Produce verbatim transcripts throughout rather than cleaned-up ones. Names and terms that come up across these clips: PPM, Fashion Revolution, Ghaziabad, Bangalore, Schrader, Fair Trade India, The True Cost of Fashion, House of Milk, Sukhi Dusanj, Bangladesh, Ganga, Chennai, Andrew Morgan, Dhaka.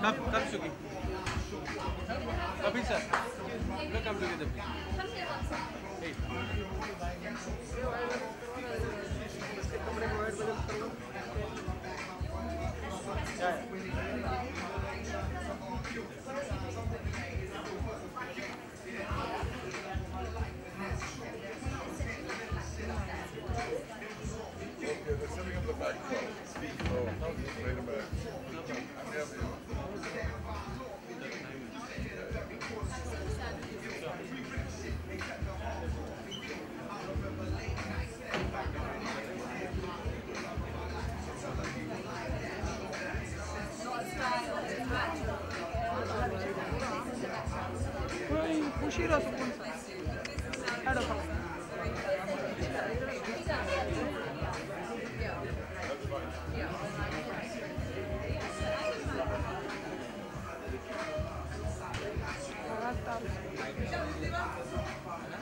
Come, come, Sukhi. Kabhi sir, we come together. Hey.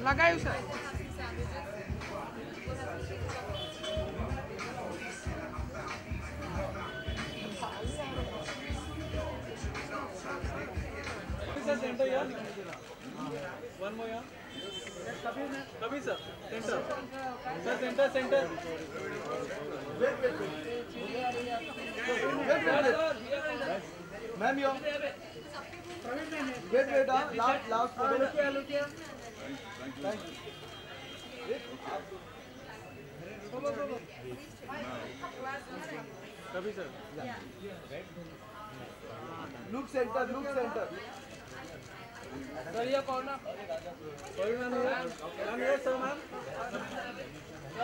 लगायो sir one more यार कभी sir centre sir centre centre ma'am यो wait wait आ last last रुकिए रुकिए thank you बोलो बोलो कभी sir look centre look centre sir ये कौन ना कोई ना मैम ये sir ma'am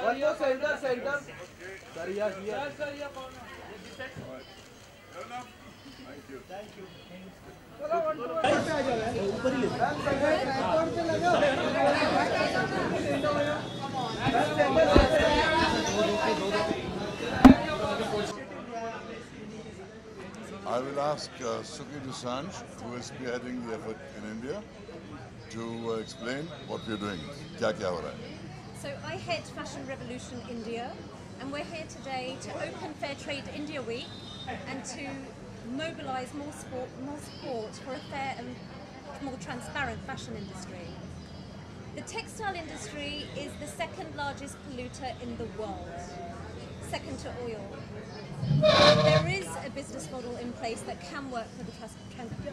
one more centre centre sir ये सर सर ये कौन ना थैंक यू थैंक यू चलो वन टू वन पे आ जाओ ऊपर ही ले ट्राइपॉड पे लगाओ कम ऑन बस centre centre I will ask uh, Sukhi Dusanj, who is spearheading the effort in India, to uh, explain what we are doing. Kya kya ho raha hai? So I head Fashion Revolution India, and we're here today to open Fair Trade India Week and to mobilise more support, more support for a fair and more transparent fashion industry. The textile industry is the second largest polluter in the world, second to oil. There is a business model in place that can work for the, for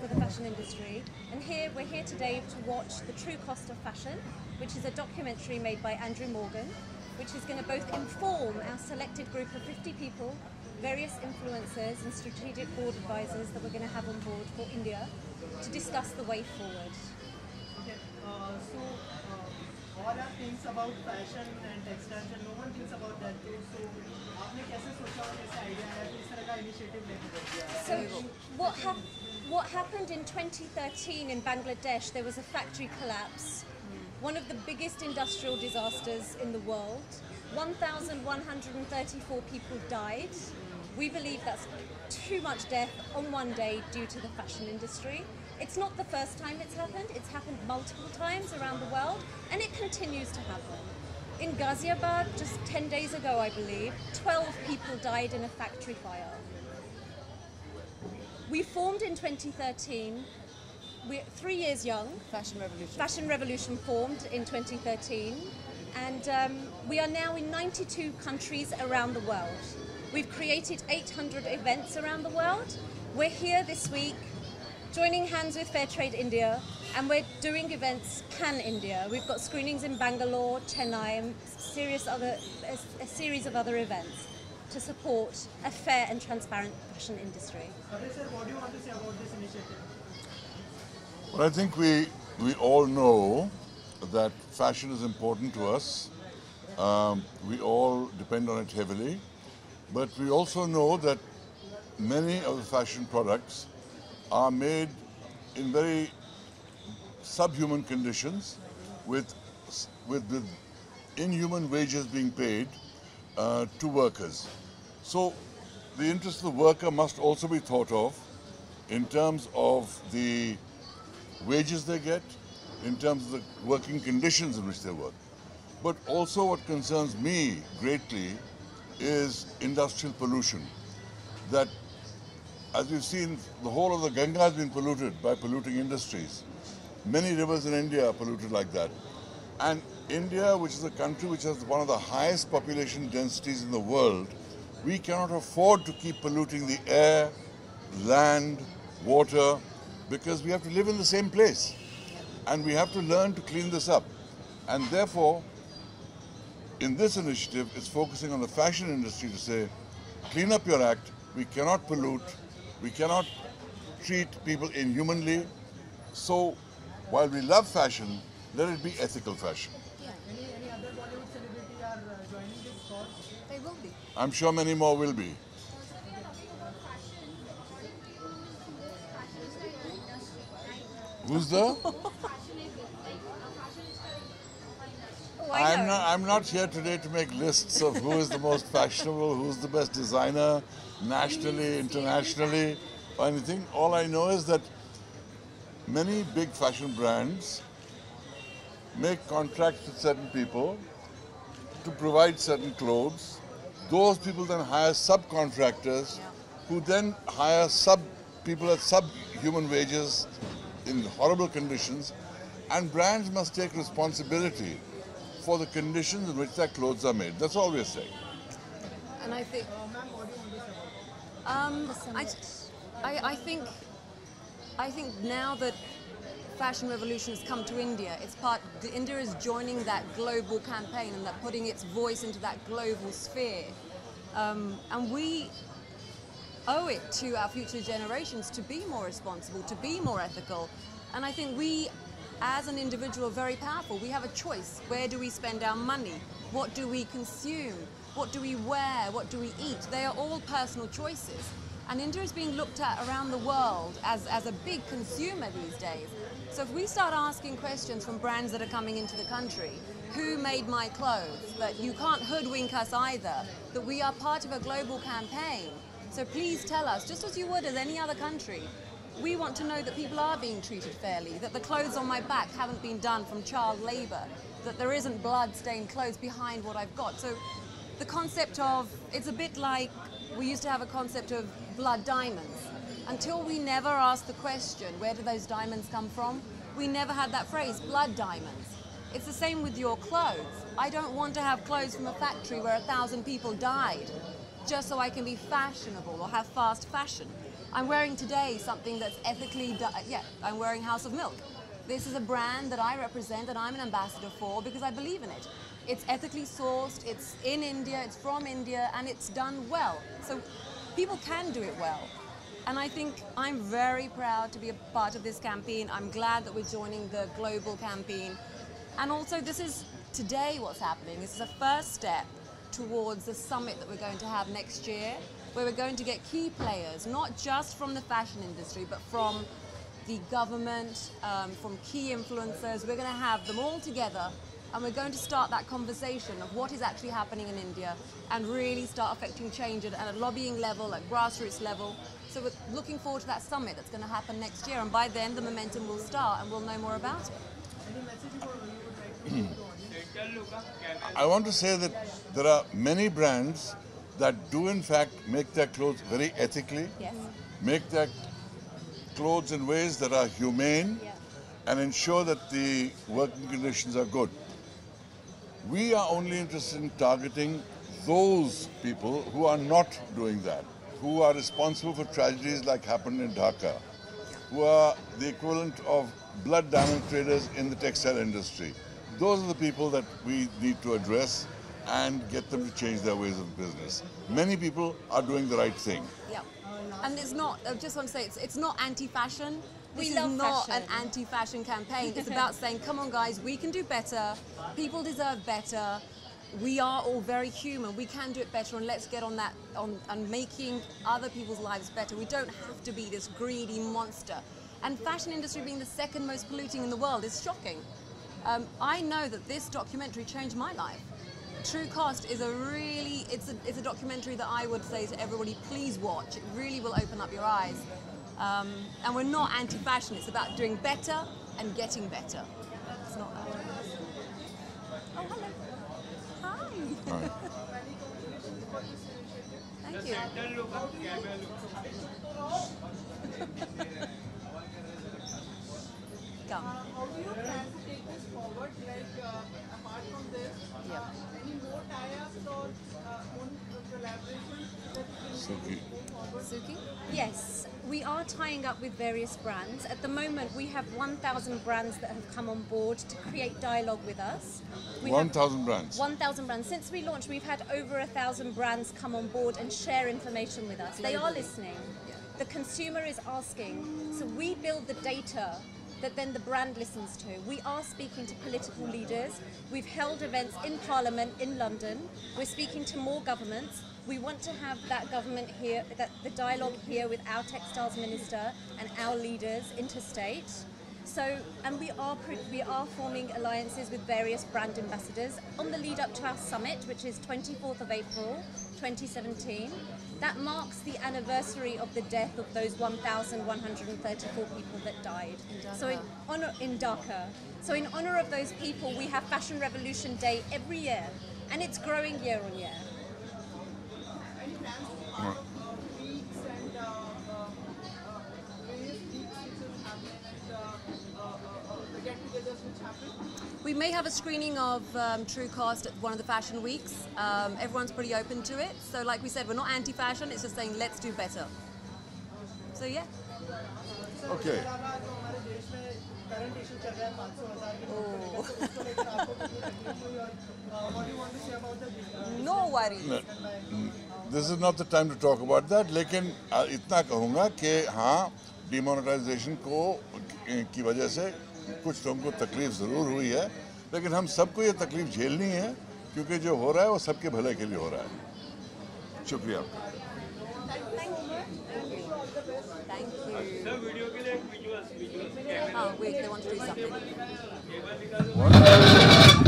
the fashion industry, and here we're here today to watch The True Cost of Fashion, which is a documentary made by Andrew Morgan, which is going to both inform our selected group of fifty people, various influencers and strategic board advisors that we're going to have on board for India to discuss the way forward. Okay, uh, so uh, all our things about fashion and textiles, and no one thinks about that too. So, how did you think about this idea? So, what, hap what happened in twenty thirteen in Bangladesh, there was a factory collapse, one of the biggest industrial disasters in the world. one thousand one hundred thirty-four people died. We believe that's too much death on one day due to the fashion industry. It's not the first time it's happened. It's happened multiple times around the world, and it continues to happen. In Ghaziabad, just ten days ago, I believe, twelve people died in a factory fire. We formed in twenty thirteen, we're three years young. Fashion Revolution. Fashion Revolution formed in twenty thirteen. And um, we are now in ninety-two countries around the world. We've created eight hundred events around the world. We're here this week, joining hands with Fair Trade India, and we're doing events pan-India. We've got screenings in Bangalore, Chennai, and serious other, a, a series of other events to support a fair and transparent fashion industry. Sir, what do you want to say about this initiative? Well, I think we, we all know that fashion is important to us. Um, we all depend on it heavily, but we also know that many of the fashion products are made in very subhuman conditions, with with, with inhuman wages being paid uh, to workers. So the interests of the worker must also be thought of in terms of the wages they get, in terms of the working conditions in which they work. But also what concerns me greatly is industrial pollution, that as we've seen, the whole of the Ganga has been polluted by polluting industries. Many rivers in India are polluted like that. And India, which is a country which has one of the highest population densities in the world, we cannot afford to keep polluting the air, land, water, because we have to live in the same place. And we have to learn to clean this up. And therefore, in this initiative, it's focusing on the fashion industry to say, clean up your act. We cannot pollute. We cannot treat people inhumanly. So, while we love fashion, let it be ethical fashion. Yeah. Any, any other Bollywood celebrity are uh, joining this cause? They will be. I'm sure many more will be. So, sir, we are talking about fashion. According to you, who is the most fashionista in the industry? Like, who's the? Most fashionista, like a fashionista in the industry. I'm not, I'm not here today to make lists of who is the most fashionable, who's the best designer, nationally, internationally, or anything. All I know is that many big fashion brands make contracts with certain people to provide certain clothes. Those people then hire subcontractors who then hire sub people at subhuman wages in horrible conditions, and brands must take responsibility for the conditions in which their clothes are made. That's all we're saying. And I think... Um, I, I, I think... I think now that fashion revolution has come to India, it's part, India is joining that global campaign and that putting its voice into that global sphere. Um, and we owe it to our future generations to be more responsible, to be more ethical. And I think we, as an individual, are very powerful. We have a choice. Where do we spend our money? What do we consume? What do we wear? What do we eat? They are all personal choices. And India is being looked at around the world as, as a big consumer these days. So if we start asking questions from brands that are coming into the country, who made my clothes, that you can't hoodwink us either, that we are part of a global campaign. So please tell us, just as you would as any other country, we want to know that people are being treated fairly, that the clothes on my back haven't been done from child labor, that there isn't blood-stained clothes behind what I've got. So the concept of, it's a bit like, we used to have a concept of blood diamonds. Until we never asked the question, where do those diamonds come from? We never had that phrase, blood diamonds. It's the same with your clothes. I don't want to have clothes from a factory where a thousand people died, just so I can be fashionable or have fast fashion. I'm wearing today something that's ethically, yeah, I'm wearing House of Milk. This is a brand that I represent, that I'm an ambassador for, because I believe in it. It's ethically sourced, it's in India, it's from India, and it's done well. So people can do it well. And I think I'm very proud to be a part of this campaign. I'm glad that we're joining the global campaign. And also, this is today what's happening. This is a first step towards the summit that we're going to have next year, where we're going to get key players, not just from the fashion industry, but from the government, um, from key influencers. We're going to have them all together. And we're going to start that conversation of what is actually happening in India and really start affecting change at, at a lobbying level, at grassroots level. So we're looking forward to that summit that's going to happen next year. And by then, the momentum will start and we'll know more about it. Any message for you would like to I want to say that there are many brands that do, in fact, make their clothes very ethically, yes. make their clothes in ways that are humane, yeah. and ensure that the working conditions are good. We are only interested in targeting those people who are not doing that, who are responsible for tragedies like happened in Dhaka, who are the equivalent of blood diamond traders in the textile industry. Those are the people that we need to address and get them to change their ways of business. Many people are doing the right thing. Yeah, and it's not, I just want to say, it's, it's not anti-fashion. This we is not fashion. An anti-fashion campaign. It's about saying, come on, guys, we can do better. People deserve better. We are all very human. We can do it better, and let's get on that, on, on making other people's lives better. We don't have to be this greedy monster. And fashion industry being the second most polluting in the world is shocking. Um, I know that this documentary changed my life. True Cost is a really, it's a, it's a documentary that I would say to everybody, please watch. It really will open up your eyes. Um, and we're not anti-fashion, it's about doing better and getting better. It's not that. Oh, hello. Hi. Hi. Thank you. Yes, we are tying up with various brands. At the moment, we have one thousand brands that have come on board to create dialogue with us. one thousand brands? one thousand brands. Since we launched, we've had over one thousand brands come on board and share information with us. They are listening. The consumer is asking. So we build the data that then the brand listens to. We are speaking to political leaders. We've held events in Parliament in London. We're speaking to more governments. We want to have that government here, that the dialogue here with our textiles minister and our leaders interstate. So, and we are we are forming alliances with various brand ambassadors on the lead up to our summit, which is twenty-fourth of April twenty seventeen. That marks the anniversary of the death of those one thousand one hundred thirty-four people that died. In so in honor in Dhaka. So in honor of those people, we have Fashion Revolution Day every year, and it's growing year on year. Right. We may have a screening of um, True Cost at one of the fashion weeks. Um, everyone's pretty open to it. So like we said, we're not anti-fashion, it's just saying let's do better. So yeah. Okay. Oh. No worries. No. This is not the time to talk about that. लेकिन इतना कहूँगा कि हाँ demonetization को की वजह से कुछ लोगों को तकलीफ जरूर हुई है, लेकिन हम सबको ये तकलीफ झेलनी है क्योंकि जो हो रहा है वो सबके भले के लिए हो रहा है. शुक्रिया. Thank you. Oh, wait, they want to do something. And we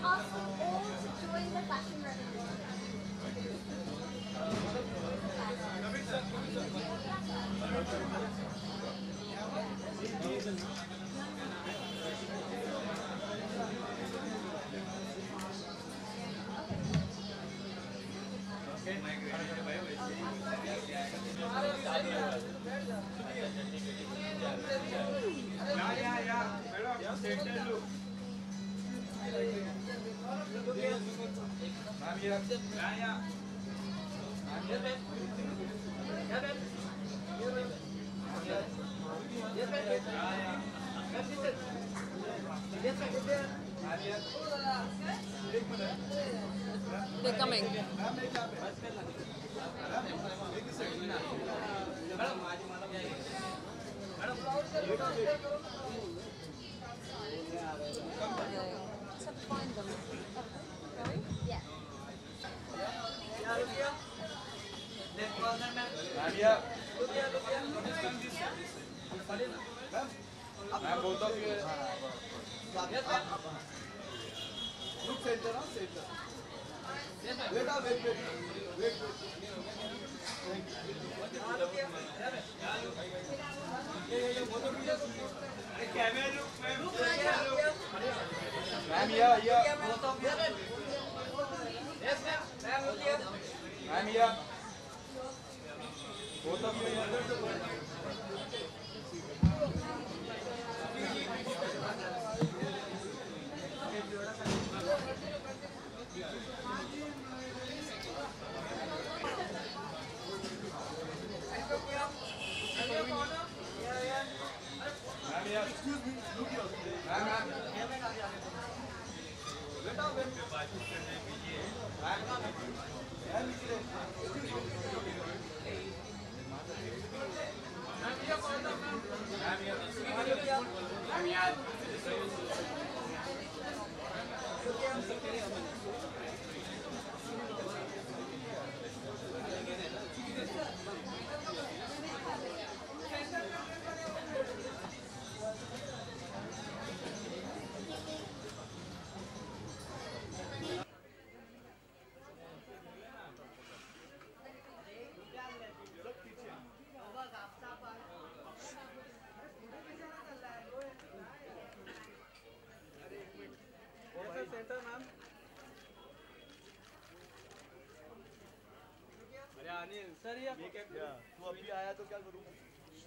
ask you all to join the Fashion Revolution. They're coming. Yeah, Anil. Sir, yeah. तू अभी आया तो क्या करूँ?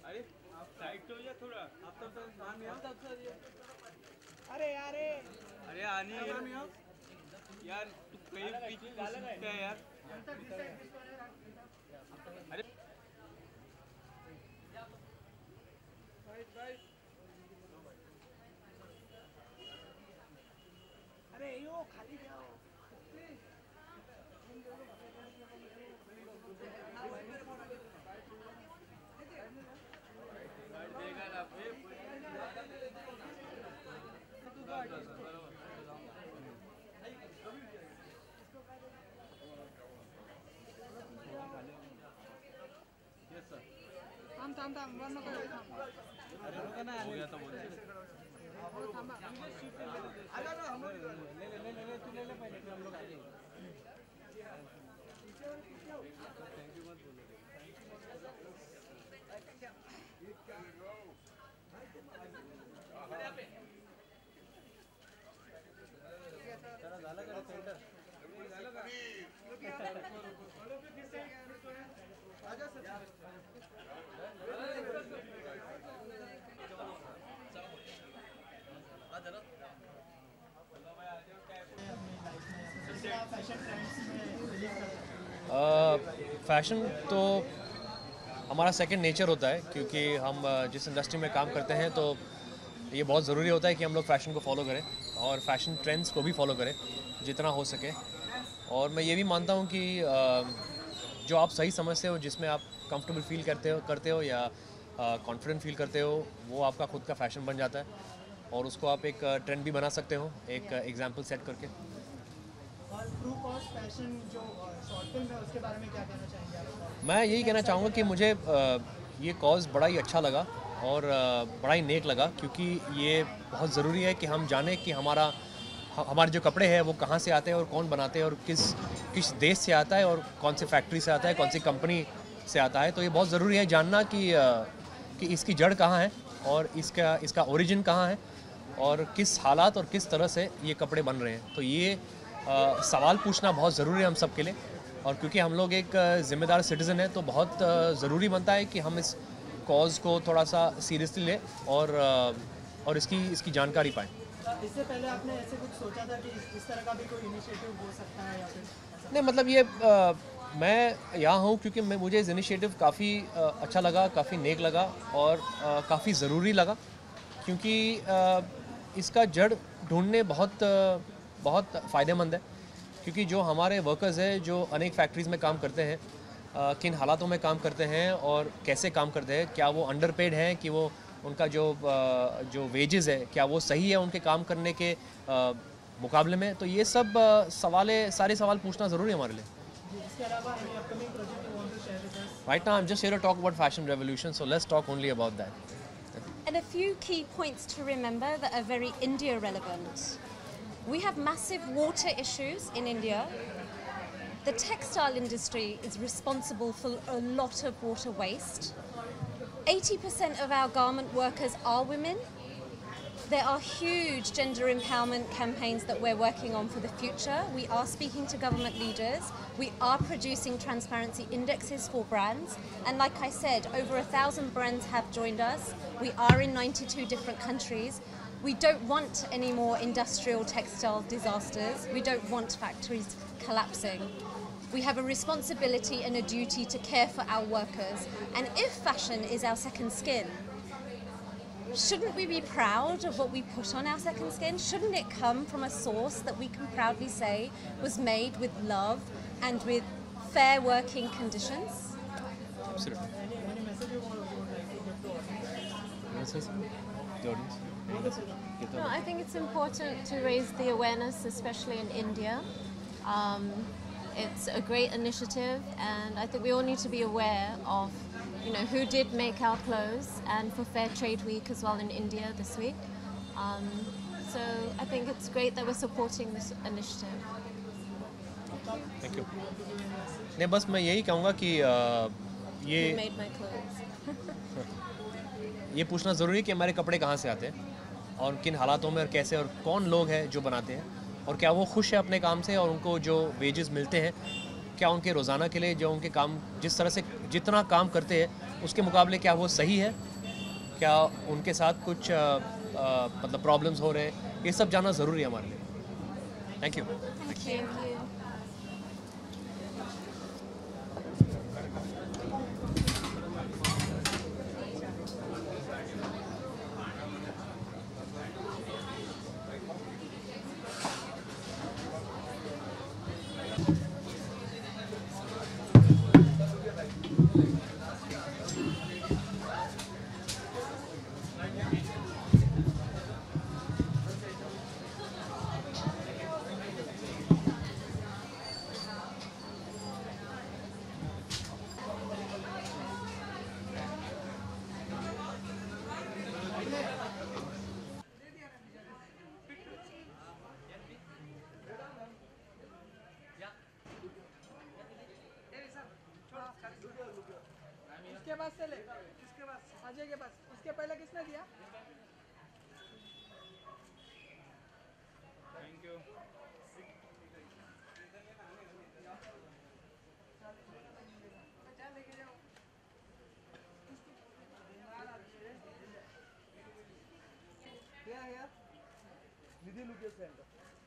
अरे आप टाइट हो या थोड़ा? आप तब तक मान में आओ तब सर। अरे यारे। अरे अनिल यार तू कहीं पीछे घुसता है यार। अरे अरे यो खाली क्या हो? Yes sir. Tam tam tam. One more fashion तो हमारा सेकंड नेचर होता है क्योंकि हम जिस इंडस्ट्री में काम करते हैं तो ये बहुत ज़रूरी होता है कि हम लोग फैशन को फॉलो करें और फैशन ट्रेंड्स को भी फॉलो करें जितना हो सके। और मैं ये भी मानता हूँ कि जो आप सही समझते हो, जिसमें आप कंफर्टेबल फील करते हो करते हो या कॉन्फिडेंट फील करते हो, वो आपका खुद का फैशन बन जाता है और उसको आप एक ट्रेंड भी बना सकते हो एक एग्जाम्पल सेट करके। और ट्रू कॉस्ट फैशन जो शॉर्ट फिल्म है उसके बारे में क्या कहना चाहेंगे आप? मैं यही कहना चाहूँगा कि मुझे ये कॉज बड़ा ही अच्छा लगा और बड़ा ही नेक लगा क्योंकि ये बहुत ज़रूरी है कि हम जाने कि हमारा हमारे जो कपड़े हैं वो कहाँ से आते हैं और कौन बनाते हैं और किस किस देश से आता है और कौन से फैक्ट्री से आता है, कौन सी कंपनी से आता है। तो ये बहुत ज़रूरी है जानना कि कि इसकी जड़ कहाँ है और इसका इसका ओरिजिन कहाँ है और किस हालात और किस तरह से ये कपड़े बन रहे हैं। तो ये आ, सवाल पूछना बहुत ज़रूरी है हम सब के लिए और क्योंकि हम लोग एक ज़िम्मेदार सिटीज़न हैं तो बहुत ज़रूरी बनता है कि हम इस कॉज को थोड़ा सा सीरियसली लें और और इसकी इसकी जानकारी पाएँ। इससे पहले आपने ऐसे कुछ सोचा था कि इस तरह का भी कोई इनिशिएटिव हो सकता है या फिर? नहीं, मतलब ये आ, मैं यहाँ हूँ क्योंकि मैं मुझे इस इनिशिएटिव काफ़ी अच्छा लगा, काफ़ी नेक लगा और काफ़ी ज़रूरी लगा क्योंकि आ, इसका जड़ ढूंढने बहुत बहुत फ़ायदेमंद है क्योंकि जो हमारे वर्कर्स हैं जो अनेक फैक्ट्रीज़ में काम करते हैं, आ, किन हालातों में काम करते हैं और कैसे काम करते हैं, क्या वो अंडरपेड हैं, कि वो उनका जो आ, जो वेजेस है क्या वो सही है उनके काम करने के आ, मुकाबले में। तो ये सब सवाले सारे सवाल पूछना ज़रूरी है हमारे लिए। Right now I'm just here to talk about fashion revolution, so let's talk only about that. And a few key points to remember that are very India relevant. We have massive water issues in India. The textile industry is responsible for a lot of water waste. eighty percent of our garment workers are women. There are huge gender empowerment campaigns that we're working on for the future. We are speaking to government leaders. We are producing transparency indexes for brands. And like I said, over a thousand brands have joined us. We are in ninety-two different countries. We don't want any more industrial textile disasters. We don't want factories collapsing. We have a responsibility and a duty to care for our workers. And if fashion is our second skin, shouldn't we be proud of what we put on our second skin? Shouldn't it come from a source that we can proudly say was made with love and with fair working conditions? Absolutely. Any message you want to give to the audience? No, I think it's important to raise the awareness, especially in India. Um, it's a great initiative, and I think we all need to be aware of, you know, who did make our clothes, and for Fair Trade Week as well in India this week. Um, so I think it's great that we're supporting this initiative. Thank you. नहीं बस मैं यही कहूँगा कि ये ये पूछना ज़रूरी है कि हमारे कपड़े कहाँ से आते हैं और किन हालातों में और कैसे और कौन लोग हैं जो बनाते हैं और क्या वो खुश है अपने काम से और उनको जो वेजेस मिलते हैं क्या उनके रोज़ाना के लिए जो उनके काम जिस तरह से जितना काम करते हैं उसके मुकाबले क्या वो सही है, क्या उनके साथ कुछ मतलब प्रॉब्लम्स हो रहे हैं, ये सब जानना ज़रूरी है हमारे लिए। Thank you. किसके पास से ले? किसके पास? अजय के पास। उसके पहले किसने दिया? Thank you. दिया है यार। निधि लुकेश सेंटर।